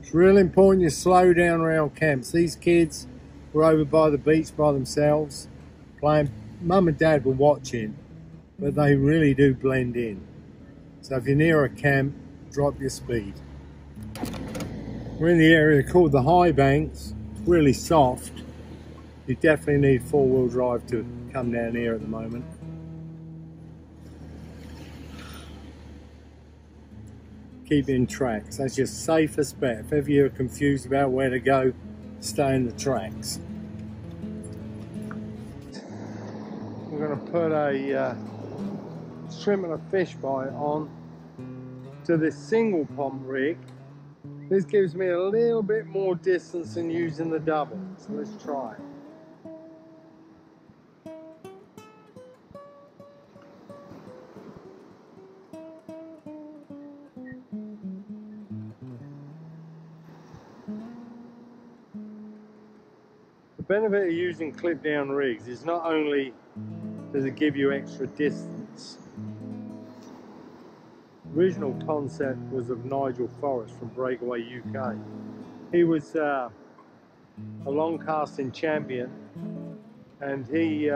It's really important you slow down around camps. These kids were over by the beach by themselves playing. Mum and Dad were watching, but they really do blend in. So if you're near a camp, drop your speed. We're in the area called the High Banks. It's really soft. You definitely need four-wheel drive to come down here at the moment. Keep in tracks, that's your safest bet. If ever you're confused about where to go, stay in the tracks. We're going to put a shrimp and a fish bite on to this single pump rig. This gives me a little bit more distance than using the double, so let's try it. The benefit of using clip down rigs is not only does it give you extra distance. The original concept was of Nigel Forrest from Breakaway UK. He was a long casting champion, and he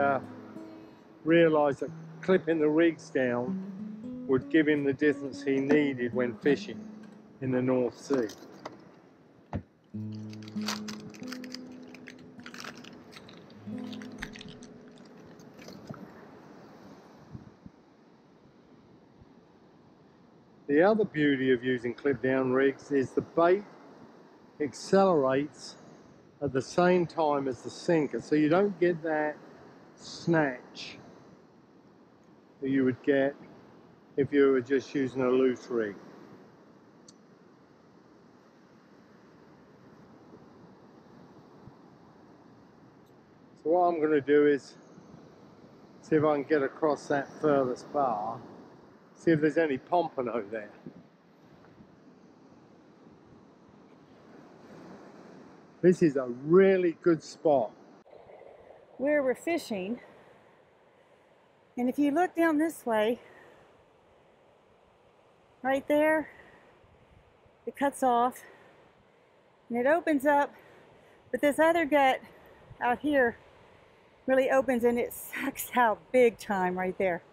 realised that clipping the rigs down would give him the distance he needed when fishing in the North Sea. The other beauty of using clip-down rigs is the bait accelerates at the same time as the sinker, so you don't get that snatch that you would get if you were just using a loose rig. So what I'm going to do is see if I can get across that furthest bar. See if there's any pompano there. This is a really good spot. Where we're fishing, and if you look down this way, right there, it cuts off and it opens up, but this other gut out here really opens and it sucks out big time right there.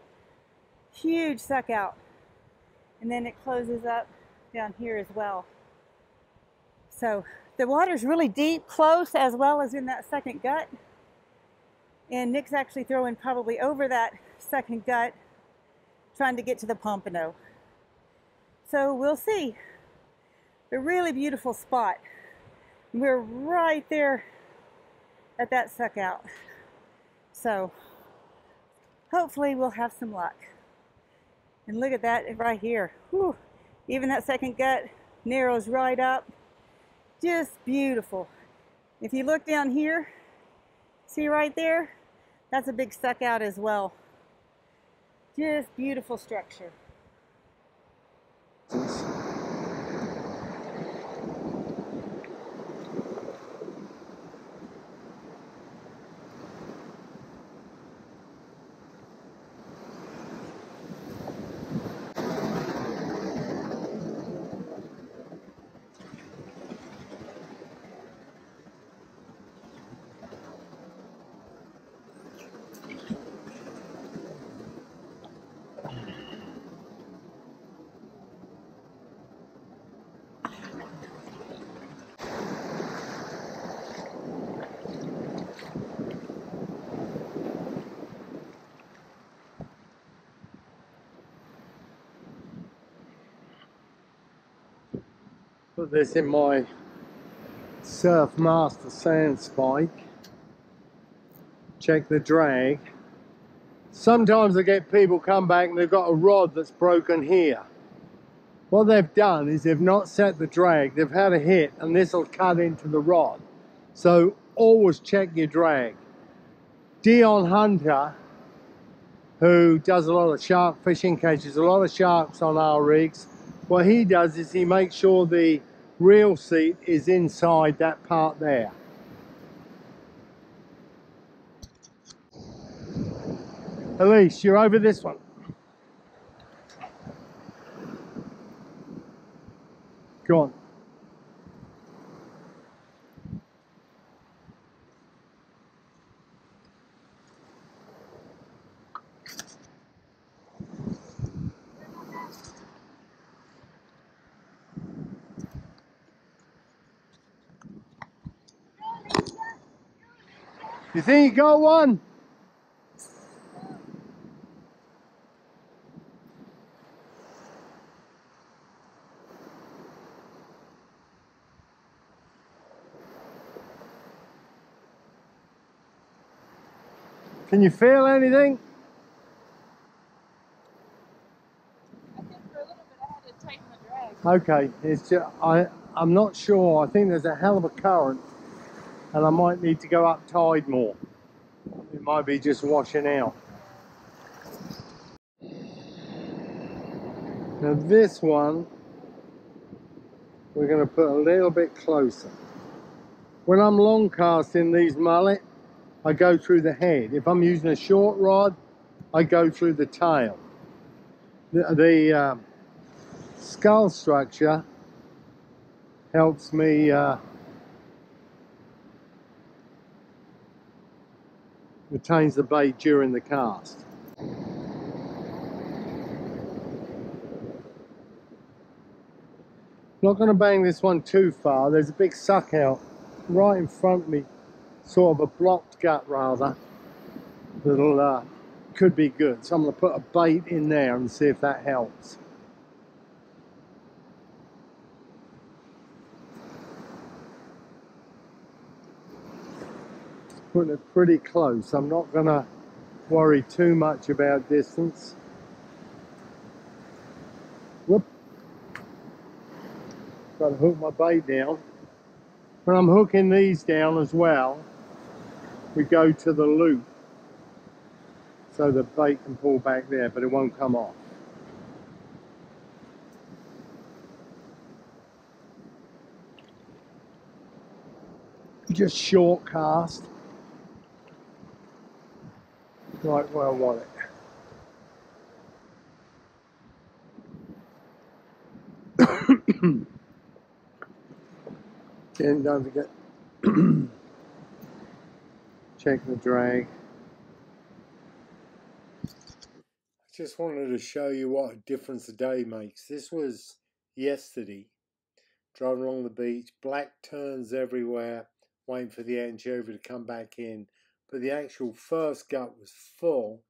Huge suck out, and then it closes up down here as well. So the water's really deep, close, as well as in that second gut, and Nick's actually throwing probably over that second gut trying to get to the pompano. So we'll see. A really beautiful spot. We're right there at that suck out, so hopefully we'll have some luck. And look at that right here. Whew. Even that second gut narrows right up. Just beautiful. If you look down here, see right there? That's a big suck out as well. Just beautiful structure. Put this in my Surfmaster sand spike. Check the drag. Sometimes I get people come back and they've got a rod that's broken here. What they've done is they've not set the drag, they've had a hit, and this will cut into the rod. So always check your drag. Dion Hunter, who does a lot of shark fishing, catches a lot of sharks on our rigs, what he does is he makes sure the reel seat is inside that part there. Elise, you're over this one. Go on. You think you got one? Can you feel anything? I think for a little bit I had to tighten the drag. Okay, it's just, I'm not sure. I think there's a hell of a current. And I might need to go up tide more. It might be just washing out. Now this one, we're going to put a little bit closer. When I'm long casting these mullet, I go through the head. If I'm using a short rod, I go through the tail. The skull structure helps me retains the bait during the cast. Not going to bang this one too far. There's a big suck out right in front of me, sort of a blocked gut rather, that'll could be good. So I'm going to put a bait in there and see if that helps. Putting it pretty close. I'm not going to worry too much about distance. Whoop. Got to hook my bait down. When I'm hooking these down as well, we go to the loop so the bait can pull back there, but it won't come off. Just short cast. Right where I want it. Again, don't forget, check the drag. I just wanted to show you what a difference a day makes. This was yesterday, driving along the beach, black turns everywhere, waiting for the anchovy to come back in. But the actual first gut was full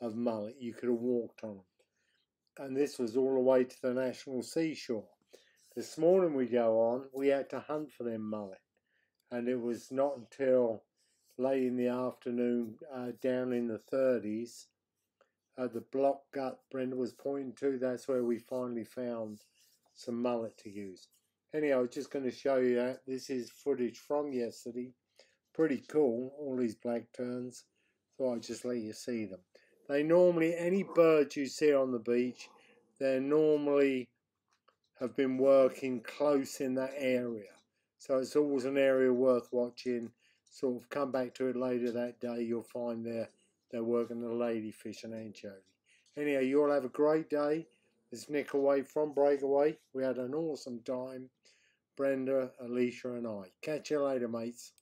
of mullet. You could have walked on them. And this was all the way to the National Seashore. This morning we go on, we had to hunt for them mullet. And it was not until late in the afternoon, down in the 30s, the block gut Brenda was pointing to, that's where we finally found some mullet to use. Anyhow, I was just going to show you that. This is footage from yesterday. Pretty cool, all these black terns. So I'll just let you see them. They normally, any birds you see on the beach, they normally have been working close in that area. So it's always an area worth watching. Sort of come back to it later that day, you'll find they're working the ladyfish and anchovy. Anyhow, you all have a great day. This is Nickaway from Breakaway. We had an awesome time, Brenda, Alicia and I. Catch you later, mates.